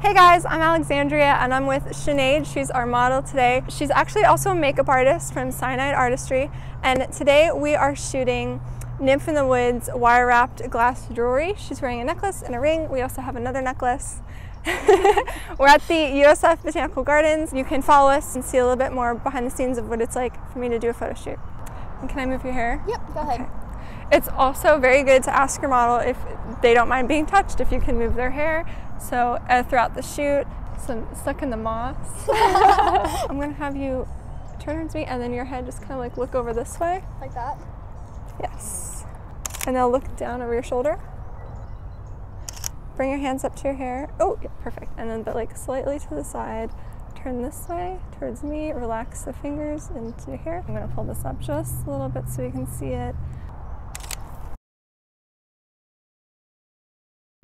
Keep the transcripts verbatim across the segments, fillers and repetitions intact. Hey guys, I'm Alexandria and I'm with Sinéad. She's our model today. She's actually also a makeup artist from Cyanide Artistry, and today we are shooting Nymph in the Woods wire wrapped glass jewelry. She's wearing a necklace and a ring. We also have another necklace. We're at the U S F Botanical Gardens. You can follow us and see a little bit more behind the scenes of what it's like for me to do a photo shoot. And can I move your hair? Yep, go ahead. Okay. It's also very good to ask your model if they don't mind being touched, if you can move their hair. So uh, throughout the shoot, some stuck in the moss. I'm gonna have you turn towards me and then your head just kind of like look over this way. Like that? Yes. And they'll look down over your shoulder. Bring your hands up to your hair. Oh, yeah, perfect. And then but like slightly to the side. Turn this way towards me. Relax the fingers into your hair. I'm gonna pull this up just a little bit so you can see it.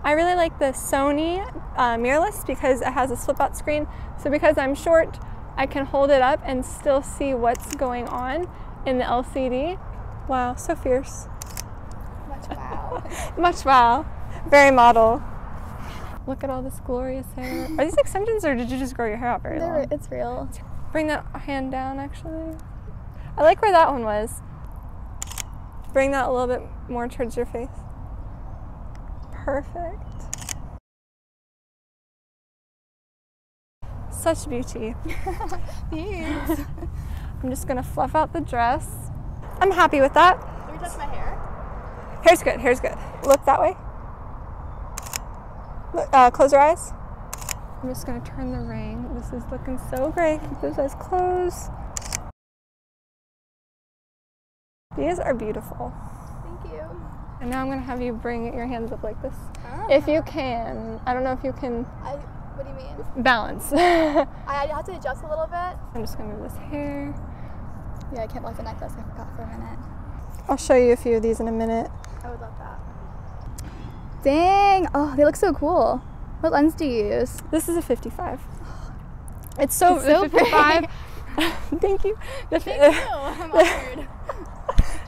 I really like the Sony uh, mirrorless because it has a flip-out screen. So because I'm short, I can hold it up and still see what's going on in the L C D. Wow, so fierce. Much wow. Much wow. Very model. Look at all this glorious hair. Are these extensions or did you just grow your hair out very They're, long? It's real. Bring that hand down, actually. I like where that one was. Bring that a little bit more towards your face. Perfect. Such beauty. Thanks. I'm just gonna fluff out the dress. I'm happy with that. Let me touch my hair. Hair's good, hair's good. Look that way. Look, uh, close your eyes. I'm just gonna turn the ring. This is looking so great. Keep those eyes closed. These are beautiful. Thank you. And now I'm going to have you bring your hands up like this. Oh. If you can. I don't know if you can. I, what do you mean? Balance. I, I have to adjust a little bit. I'm just going to move this hair. Yeah, I can't lock the necklace. I forgot for a minute. I'll show you a few of these in a minute. I would love that. Dang. Oh, they look so cool. What lens do you use? This is a fifty-five. It's so, it's so fifty-five. Thank you. The Thank you. I'm honored.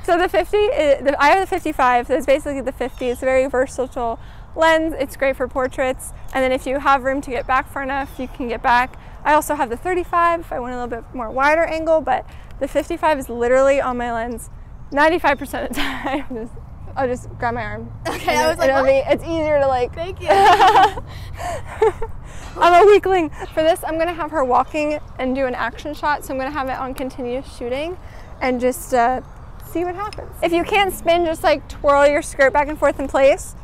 So the fifty, is, the, I have the fifty-five, so it's basically the fifty. It's a very versatile lens. It's great for portraits. And then if you have room to get back far enough, you can get back. I also have the thirty-five if I want a little bit more wider angle, but the fifty-five is literally on my lens ninety-five percent of the time. Just, I'll just grab my arm. Okay, I was like, it'll be, it's easier to like. Thank you. I'm a weakling. For this, I'm gonna have her walking and do an action shot. So I'm gonna have it on continuous shooting and just, uh, see what happens. If you can't spin, just like twirl your skirt back and forth in place.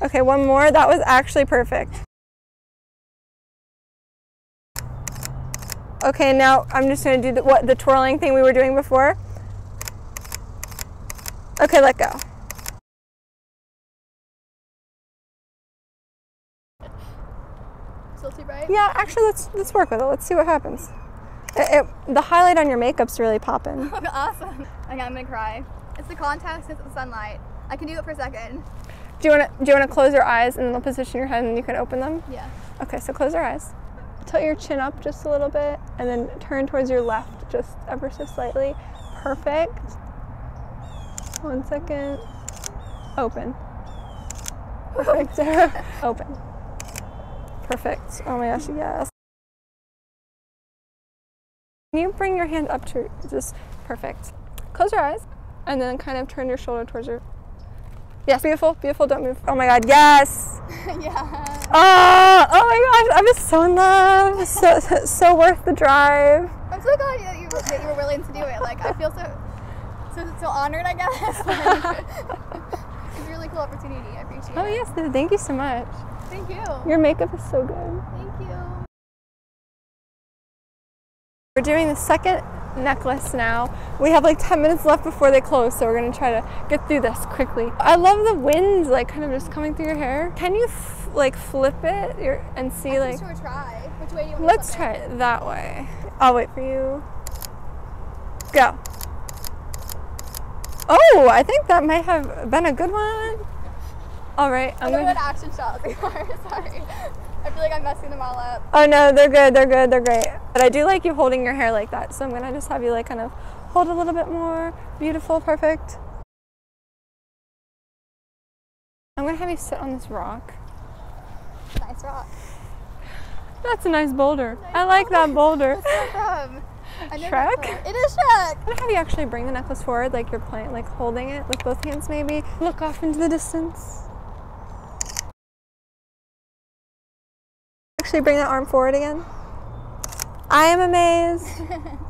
Okay, one more. That was actually perfect. Okay, now I'm just going to do the, what, the twirling thing we were doing before. Okay, let go. Still too bright? Yeah, actually, let's let's work with it. Let's see what happens. It, it, the highlight on your makeup's really popping. Awesome. Okay, I'm gonna cry. It's the contacts, it's the sunlight. I can do it for a second. Do you wanna, do you wanna close your eyes and then position your head and you can open them? Yeah. Okay, so close your eyes. Tilt your chin up just a little bit and then turn towards your left just ever so slightly. Perfect. One second. Open. Perfect. Open. Perfect. Oh my gosh, yes. Can you bring your hand up to just perfect? Close your eyes and then kind of turn your shoulder towards your. Yes, beautiful, beautiful, don't move. Oh my god, yes! Yeah. Oh, oh my gosh, I'm just so in love. So, so worth the drive. I'm so glad that you, that you were willing to do it. Like, I feel so so, so honored, I guess. Like, it's a really cool opportunity. I appreciate oh, it. Oh, yes, thank you so much. Thank you. Your makeup is so good. Thank you. We're doing the second necklace now. We have like ten minutes left before they close, so we're gonna try to get through this quickly. I love the wind, like kind of just coming through your hair. Can you f like flip it your, and see I like? Sure try. Which way do you want let's to flip try it? It that way. I'll wait for you. Go. Oh, I think that might have been a good one. All right, I'm gonna. I don't know what action shot before. Sorry. I feel like I'm messing them all up. Oh no, they're good, they're good, they're great. But I do like you holding your hair like that, so I'm gonna just have you like kind of hold a little bit more. Beautiful, perfect. I'm gonna have you sit on this rock. Nice rock. That's a nice boulder. Nice I like boulder. that boulder. What's that from? Shrek? It is Shrek! I'm gonna have you actually bring the necklace forward, like you're playing, like holding it with both hands maybe. Look off into the distance. Actually bring that arm forward again. I am amazed.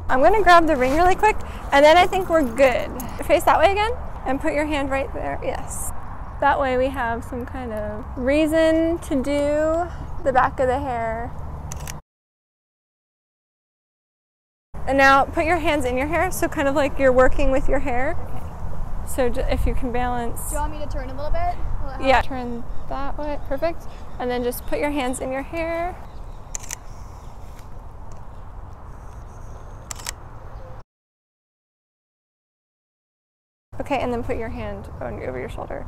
I'm gonna grab the ring really quick and then I think we're good. Face that way again and put your hand right there, yes. That way we have some kind of reason to do the back of the hair. And now put your hands in your hair, so kind of like you're working with your hair. Okay. So if you can balance. Do you want me to turn a little bit? Yeah. Turn that way, perfect. And then just put your hands in your hair. Okay, and then put your hand on, over your shoulder.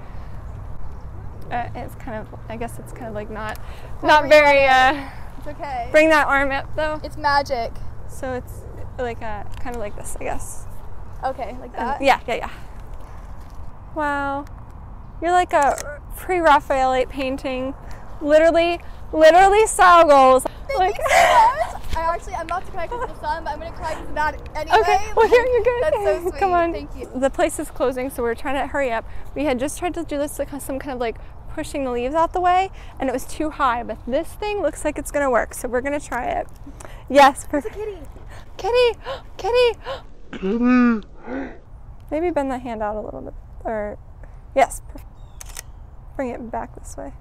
Uh, it's kind of, I guess it's kind of like not, not very. Uh, it's okay. Bring that arm up though. It's magic. So it's like a, kind of like this, I guess. Okay, like that? Um, yeah, yeah, yeah. Wow. You're like a pre-Raphaelite painting. Literally, literally saw goals. Thank like, you so much. I actually, I'm about to cry because of the sun, but I'm going to cry because of that anyway. Okay, well, here you go. That's so sweet. Come on. Thank you. The place is closing, so we're trying to hurry up. We had just tried to do this, like some kind of like pushing the leaves out the way, and it was too high, but this thing looks like it's going to work, so we're going to try it. Yes, perfect. It's a kitty. Kitty! Kitty! Kitty! Maybe bend that hand out a little bit. Or, yes, perfect. Bring it back this way.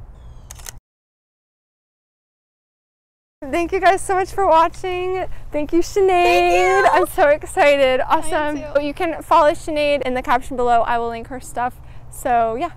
Thank you guys so much for watching. Thank you, Sinead. Thank you. I'm so excited. Awesome. You can follow Sinead in the caption below. I will link her stuff. So, yeah.